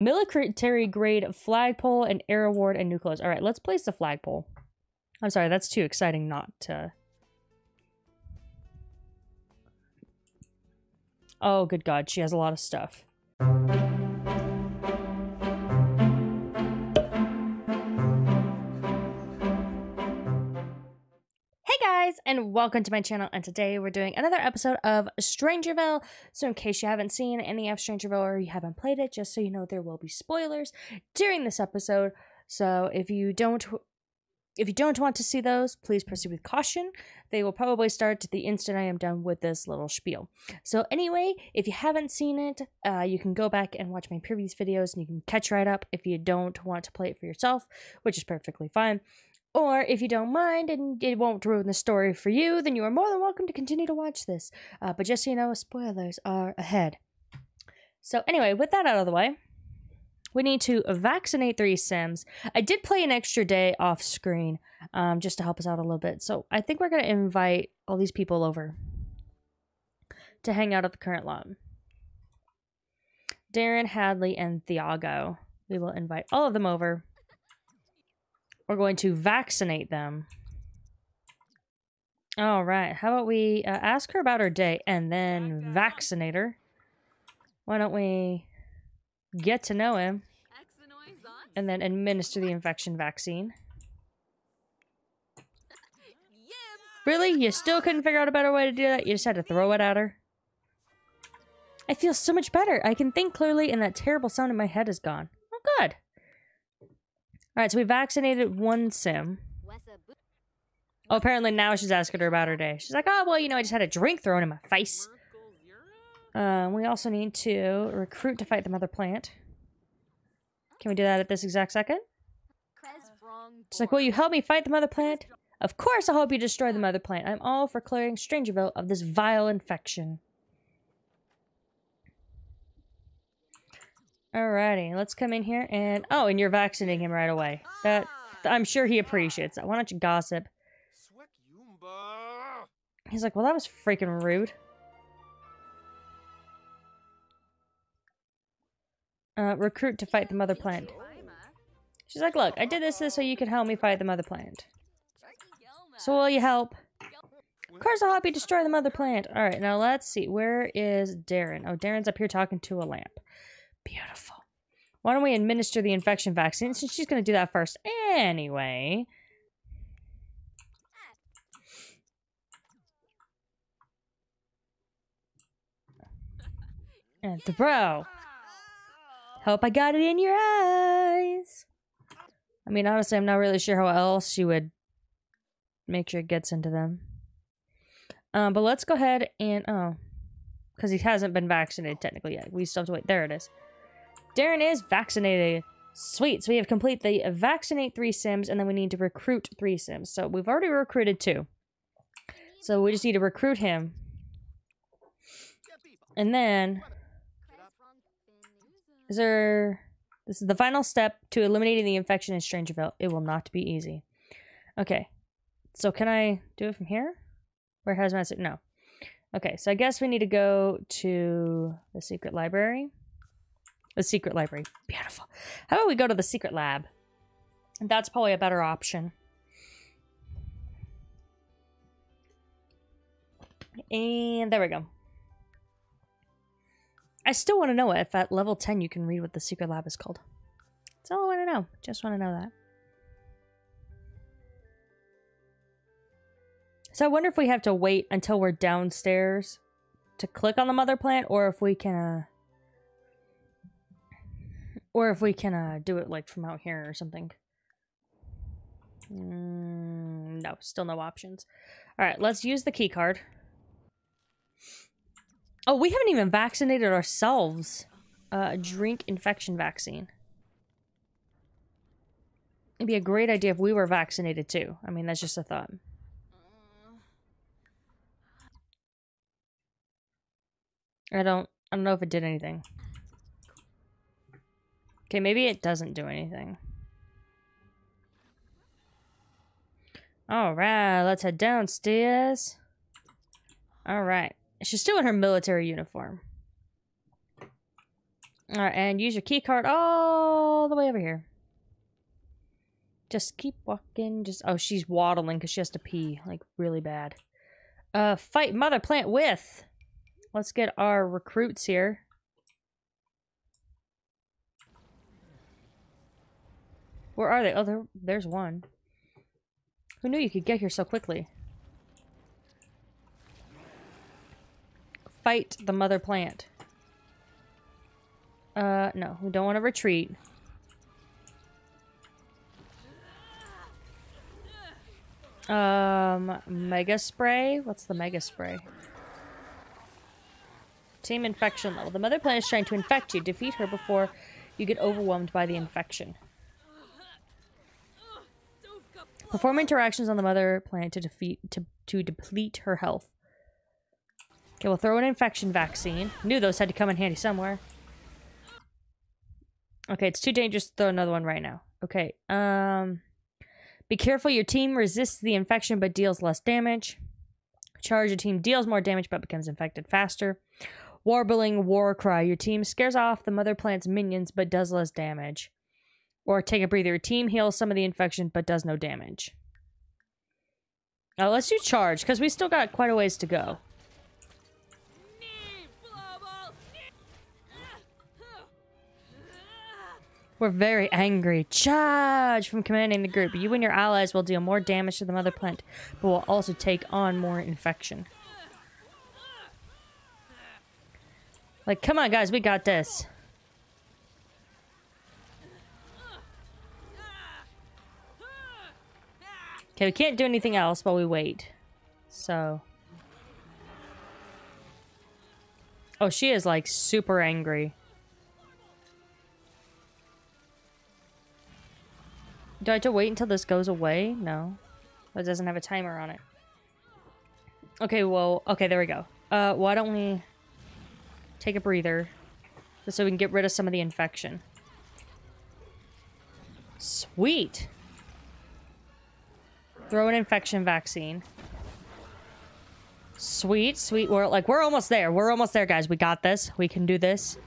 Military grade flagpole and air award and new clothes. All right, let's place the flagpole. I'm sorry, that's too exciting not to... Oh, good God, she has a lot of stuff. And welcome to my channel, and today we're doing another episode of Strangerville. So in case you haven't seen any of Strangerville or you haven't played it, just so you know, there will be spoilers during this episode. So if you don't want to see those, please proceed with caution. They will probably start the instant I am done with this little spiel. So anyway, if you haven't seen it, you can go back and watch my previous videos and you can catch right up if you don't want to play it for yourself, which is perfectly fine. Or if you don't mind and it won't ruin the story for you, then you are more than welcome to continue to watch this. But just so you know, spoilers are ahead. So anyway, with that out of the way, we need to vaccinate 3 Sims. I did play an extra day off screen just to help us out a little bit. So I think we're going to invite all these people over to hang out at the current lot. Darren, Hadley, and Thiago. We will invite all of them over. We're going to vaccinate them. All right. How about we ask her about her day and then vaccinate her? Why don't we get to know him and then administer the infection vaccine? Really? You still couldn't figure out a better way to do that? You just had to throw it at her? I feel so much better. I can think clearly and that terrible sound in my head is gone. Oh, good. Alright, so we vaccinated 1 Sim. Oh, apparently now she's asking her about her day. She's like, oh, well, you know, I just had a drink thrown in my face. We also need to recruit to fight the Mother Plant. Can we do that at this exact second? She's like, will you help me fight the Mother Plant? Of course I'll help you destroy the Mother Plant. I'm all for clearing Strangerville of this vile infection. Alrighty, let's come in here and... Oh, and you're vaccinating him right away. That I'm sure he appreciates that. Why don't you gossip? He's like, well, that was freaking rude. Recruit to fight the Mother Plant. She's like, look, I did this so you could help me fight the Mother Plant. So will you help? Of course I'll help you destroy the Mother Plant. Alright, now let's see. Where is Darren? Oh, Darren's up here talking to a lamp. Beautiful. Why don't we administer the infection vaccine since she's going to do that first anyway? And the bro. Hope I got it in your eyes. I mean, honestly, I'm not really sure how else you would make sure it gets into them. But let's go ahead and... Oh. Because he hasn't been vaccinated technically yet. We still have to wait. There it is. Darren is vaccinated. Sweet. So we have complete the vaccinate 3 Sims, and then we need to recruit 3 Sims. So we've already recruited 2. So we just need to recruit him. And then... Is there... This is the final step to eliminating the infection in Strangerville. It will not be easy. Okay. So can I do it from here? Where has my... No. Okay. So I guess we need to go to the secret library. The secret library. Beautiful. How about we go to the secret lab? That's probably a better option. And there we go. I still want to know if at level 10 you can read what the secret lab is called. That's all I want to know. Just want to know that. So I wonder if we have to wait until we're downstairs to click on the Mother Plant, or if we can... do it, like, from out here or something. No, still no options. Alright, let's use the key card. Oh, we haven't even vaccinated ourselves. Drink infection vaccine. It'd be a great idea if we were vaccinated, too. I mean, that's just a thought. I don't know if it did anything. Okay, maybe it doesn't do anything. Alright, let's head downstairs. Alright. She's still in her military uniform. All right, and use your key card all the way over here. Just keep walking. Just oh, she's waddling because she has to pee like really bad. Fight Mother Plant with. Let's get our recruits here. Where are they? Oh, there's one. Who knew you could get here so quickly? Fight the Mother Plant. No, we don't want to retreat. Mega spray? What's the mega spray? Team infection level. The Mother Plant is trying to infect you. Defeat her before you get overwhelmed by the infection. Perform interactions on the Mother Plant to deplete her health. Okay, we'll throw an infection vaccine. Knew those had to come in handy somewhere. Okay, it's too dangerous to throw another one right now. Okay, be careful, your team resists the infection but deals less damage. Charge, your team deals more damage but becomes infected faster. Warbling war cry, your team scares off the Mother Plant's minions but does less damage. Or take a breather, your team heals some of the infection but does no damage. Now let's do charge, because we still got quite a ways to go. We're very angry. Charge from commanding the group. You and your allies will deal more damage to the Mother Plant, but will also take on more infection. Like, come on, guys, we got this. Okay, we can't do anything else while we wait. So. Oh, she is, like, super angry. Do I have to wait until this goes away? No. It doesn't have a timer on it. Okay, well, okay, there we go. Why don't we take a breather just so we can get rid of some of the infection. Sweet! Throw an infection vaccine. Sweet, sweet. We're, like, we're almost there. We're almost there, guys. We got this. We can do this.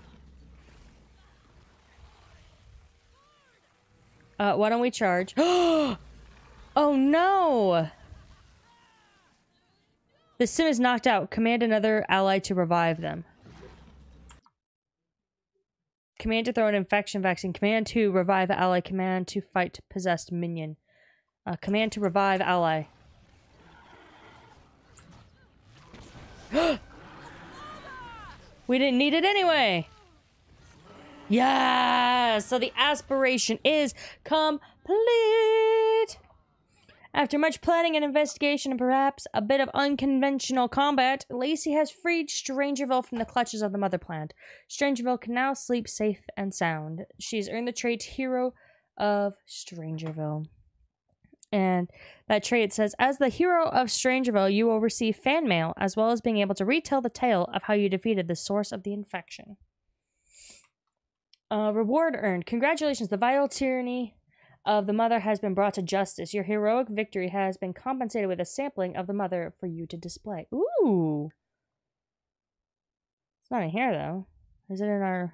Why don't we charge? Oh no! The sim is knocked out. Command another ally to revive them. Command to throw an infection vaccine. Command to revive ally. Command to fight possessed minion. Command to revive ally. We didn't need it anyway! Yes! So the aspiration is complete! After much planning and investigation and perhaps a bit of unconventional combat, Lacey has freed Strangerville from the clutches of the Mother Plant. Strangerville can now sleep safe and sound. She's earned the trait Hero of Strangerville. And that trait says, as the Hero of Strangerville, you will receive fan mail, as well as being able to retell the tale of how you defeated the source of the infection. Reward earned. Congratulations, the vile tyranny of the Mother has been brought to justice. Your heroic victory has been compensated with a sampling of the Mother for you to display. Ooh! It's not in here, though. Is it in our...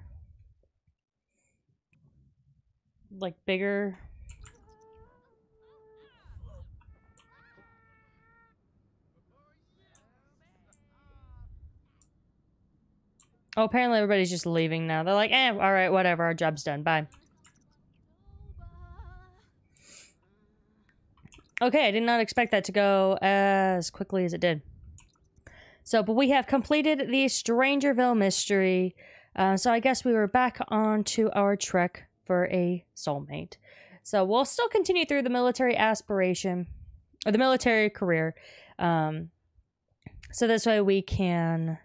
like, bigger... Oh, apparently everybody's just leaving now. They're like, eh, alright, whatever, our job's done, bye. Okay, I did not expect that to go as quickly as it did. So, but we have completed the Strangerville mystery. So I guess we were back onto our trek for a soulmate. So we'll still continue through the military aspiration, or the military career. So this way we can...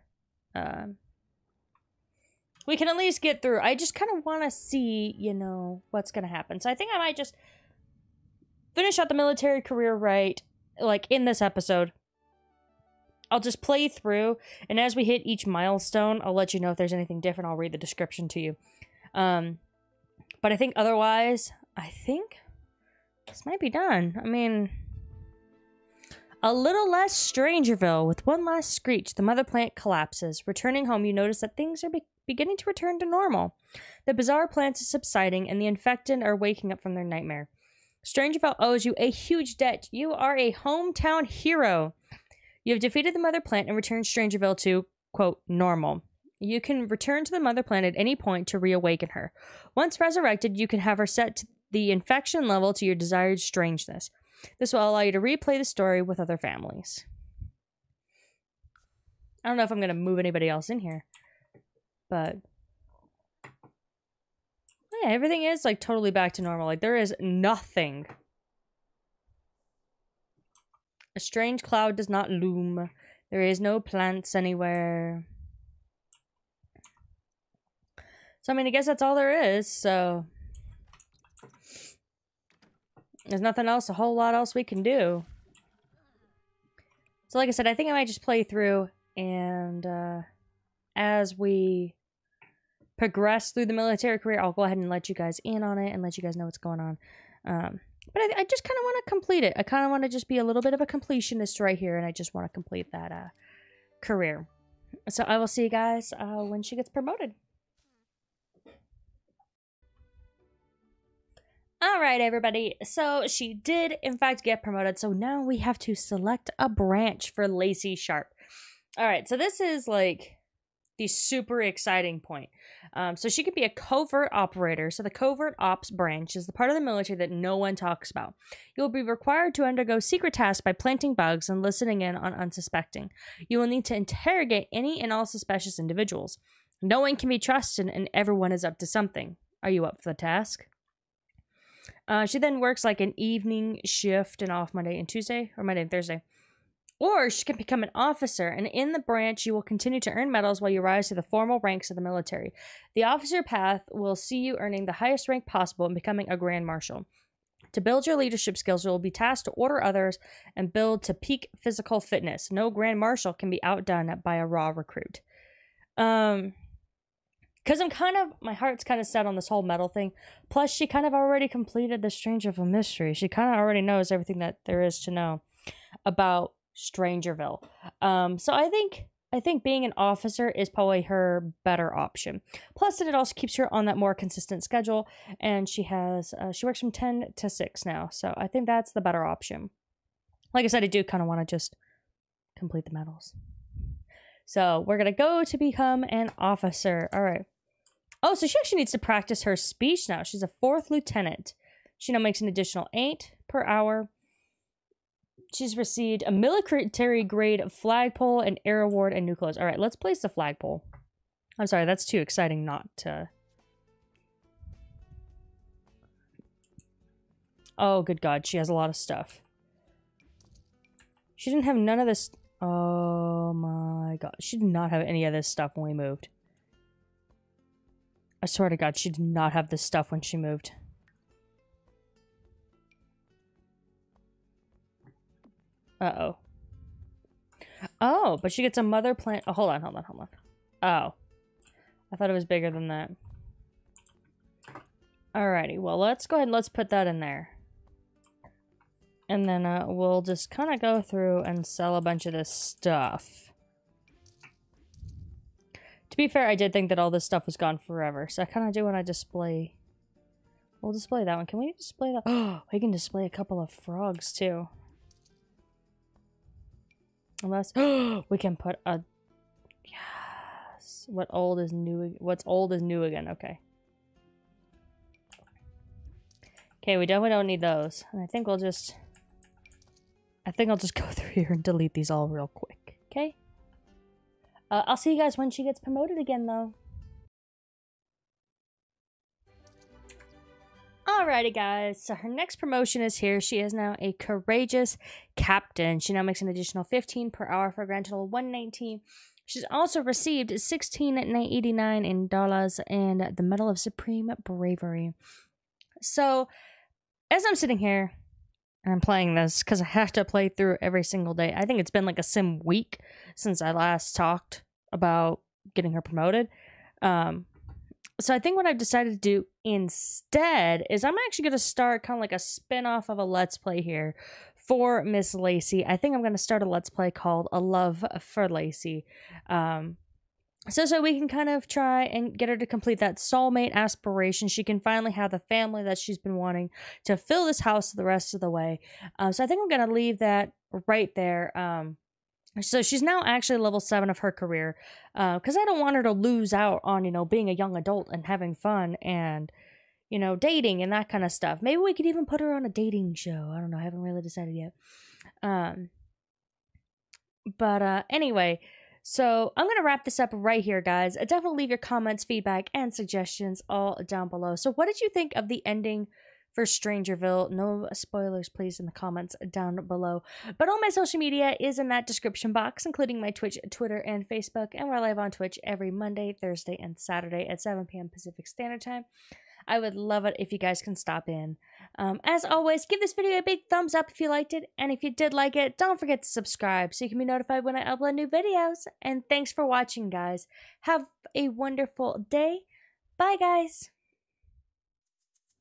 we can at least get through. I just kind of want to see, you know, what's going to happen. So I think I might just finish out the military career right, like, in this episode. I'll just play through, and as we hit each milestone, I'll let you know if there's anything different. I'll read the description to you. But I think otherwise, I think this might be done. I mean... a little less Strangerville. With one last screech, the Mother Plant collapses. Returning home, you notice that things are beginning to return to normal. The bizarre plants are subsiding, and the infected are waking up from their nightmare. Strangerville owes you a huge debt. You are a hometown hero. You have defeated the Mother Plant and returned Strangerville to, quote, normal. You can return to the Mother Plant at any point to reawaken her. Once resurrected, you can have her set the infection level to your desired strangeness. This will allow you to replay the story with other families. I don't know if I'm going to move anybody else in here, but yeah, everything is like totally back to normal. Like there is nothing. A strange cloud does not loom. There is no plants anywhere. So, I mean, I guess that's all there is, so there's nothing else, a whole lot else we can do. So, like I said, I think I might just play through, and as we progress through the military career, I'll go ahead and let you guys in on it and let you guys know what's going on. But I just kind of want to complete it. I kind of want to just be a little bit of a completionist right here, and I just want to complete that career. So, I will see you guys when she gets promoted. All right, everybody. So she did, in fact, get promoted. So now we have to select a branch for Lacey Sharp. All right. So this is like the super exciting point. So she could be a covert operator. So the covert ops branch is the part of the military that no one talks about. You'll be required to undergo secret tasks by planting bugs and listening in on unsuspecting. You will need to interrogate any and all suspicious individuals. No one can be trusted, and everyone is up to something. Are you up for the task? She then works like an evening shift and off Monday and Tuesday, or Monday and Thursday. Or she can become an officer, and in the branch, you will continue to earn medals while you rise to the formal ranks of the military. The officer path will see you earning the highest rank possible and becoming a grand marshal. To build your leadership skills, you will be tasked to order others and build to peak physical fitness. No grand marshal can be outdone by a raw recruit. Because I'm kind of, my heart's kind of set on this whole metal thing. Plus, she kind of already completed the Strangerville mystery. She kind of already knows everything that there is to know about Strangerville. So I think being an officer is probably her better option. Plus, it also keeps her on that more consistent schedule. And she has, she works from 10 to 6 now. So I think that's the better option. Like I said, I do kind of want to just complete the medals. So we're going to go to become an officer. All right. Oh, so she actually needs to practice her speech now. She's a 4th lieutenant. She now makes an additional 8 per hour. She's received a military grade flagpole, an air award, and new clothes. All right, let's place the flagpole. I'm sorry, that's too exciting not to... Oh, good God, she has a lot of stuff. She didn't have none of this... Oh my God. She did not have any of this stuff when we moved. I swear to God, she did not have this stuff when she moved. Uh-oh. Oh, but she gets a mother plant. Oh, hold on. Oh. I thought it was bigger than that. Alrighty. Well, let's go ahead and let's put that in there. And then we'll just kind of go through and sell a bunch of this stuff. To be fair, I did think that all this stuff was gone forever. So I kind of do want to display... We'll display that one. Can we display that? Oh, we can display a couple of frogs, too. Unless... Oh, we can put a... Yes. What old is new... What's old is new again. Okay. Okay, we definitely don't need those. And I think we'll just... I think I'll just go through here and delete these all real quick, okay? I'll see you guys when she gets promoted again, though. Alrighty, guys. So her next promotion is here. She is now a courageous captain. She now makes an additional 15 per hour for a grand total of 119. She's also received $16,989 in dollars and the Medal of Supreme Bravery. So, as I'm sitting here... And I'm playing this because I have to play through every single day. I think it's been like a sim week since I last talked about getting her promoted. So I think what I've decided to do instead is I'm actually going to start kind of like a spin-off of a Let's Play here for Miss Lacey. I think I'm going to start a Let's Play called A Love for Lacey. So we can kind of try and get her to complete that soulmate aspiration. She can finally have the family that she's been wanting to fill this house the rest of the way. So I think I'm going to leave that right there. So she's now actually level 7 of her career, because I don't want her to lose out on, you know, being a young adult and having fun and, you know, dating and that kind of stuff. Maybe we could even put her on a dating show. I don't know. I haven't really decided yet. Anyway... So I'm going to wrap this up right here, guys. Definitely leave your comments, feedback, and suggestions all down below. So what did you think of the ending for Strangerville? No spoilers, please, in the comments down below. But all my social media is in that description box, including my Twitch, Twitter, and Facebook. And we're live on Twitch every Monday, Thursday, and Saturday at 7 p.m. Pacific Standard Time. I would love it if you guys can stop in. As always, give this video a big thumbs up if you liked it. And if you did like it, don't forget to subscribe so you can be notified when I upload new videos. And thanks for watching, guys. Have a wonderful day. Bye, guys.